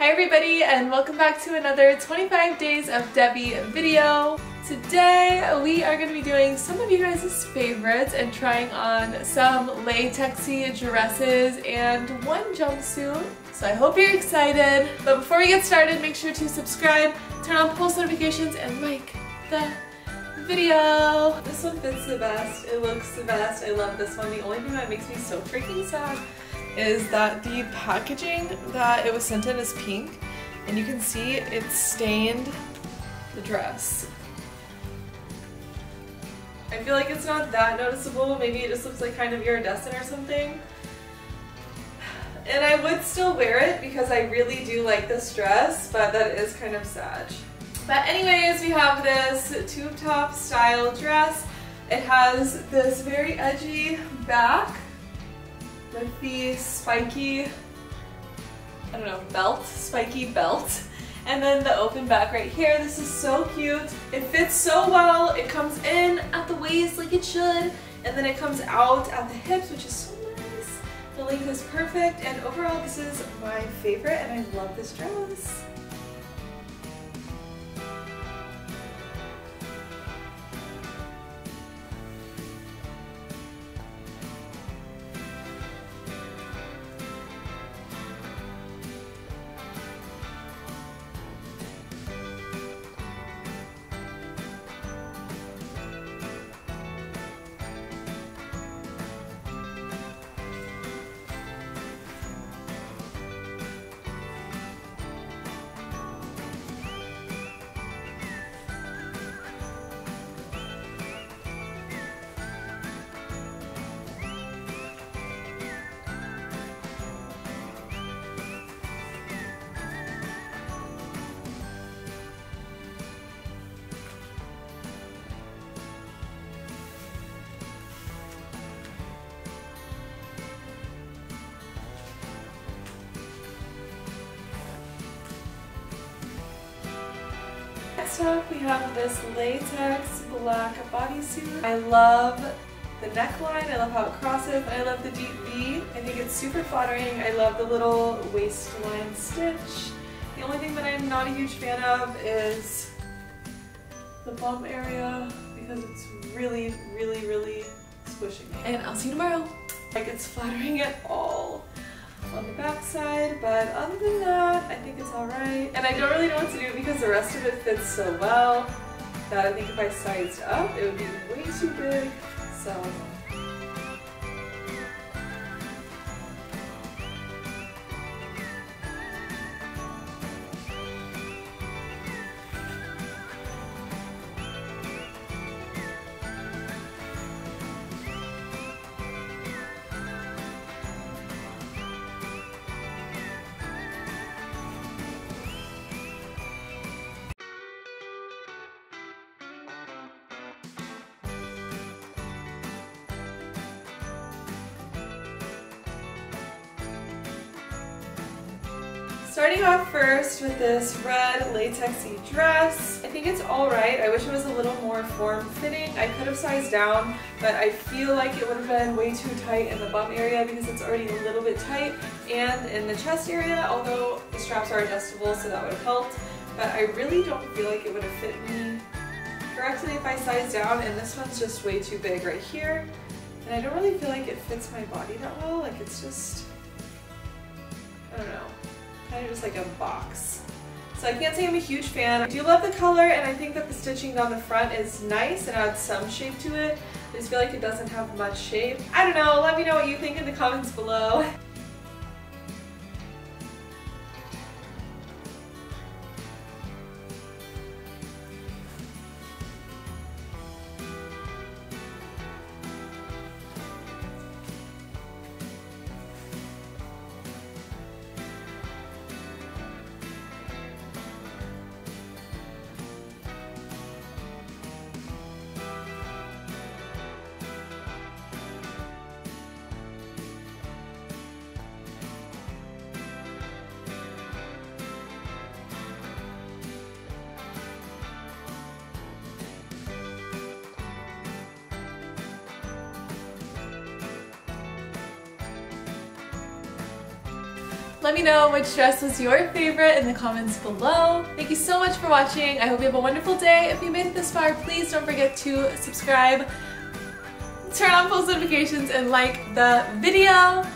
Hi everybody, and welcome back to another 25 Days of Debbie video. Today we are going to be doing some of you guys' favorites and trying on some latexy dresses and one jumpsuit. So I hope you're excited. But before we get started, make sure to subscribe, turn on post notifications, and like the video. This one fits the best. It looks the best. I love this one. The only thing that makes me so freaking sad is that the packaging that it was sent in is pink, and you can see it stained the dress. I feel like it's not that noticeable. Maybe it just looks like kind of iridescent or something. And I would still wear it because I really do like this dress, but that is kind of sad. But anyways, we have this tube top style dress. It has this very edgy back with the spiky, spiky belt. And then the open back right here. This is so cute. It fits so well. It comes in at the waist like it should, and then it comes out at the hips, which is so nice. The length is perfect, and overall this is my favorite, and I love this dress. Next up, we have this latex black bodysuit. I love the neckline, I love how it crosses, I love the deep V. I think it's super flattering. I love the little waistline stitch. The only thing that I'm not a huge fan of is the bum area because it's really, really, really squishing me. And I'll see you tomorrow. Like, it's flattering at all on the back side, but other than that, I think it's alright. And I don't really know what to do because the rest of it fits so well that I think if I sized up, it would be way too big. So starting off first with this red latexy dress. I think it's alright. I wish it was a little more form-fitting. I could have sized down, but I feel like it would have been way too tight in the bum area because it's already a little bit tight, and in the chest area, although the straps are adjustable, so that would have helped. But I really don't feel like it would have fit me correctly if I sized down, and this one's just way too big right here. And I don't really feel like it fits my body that well. Like, it's just, I don't know, kind of just like a box. So I can't say I'm a huge fan. I do love the color, and I think that the stitching down the front is nice and adds some shape to it. I just feel like it doesn't have much shape. I don't know, let me know what you think in the comments below. Let me know which dress was your favorite in the comments below. Thank you so much for watching. I hope you have a wonderful day. If you made it this far, please don't forget to subscribe, turn on post notifications, and like the video.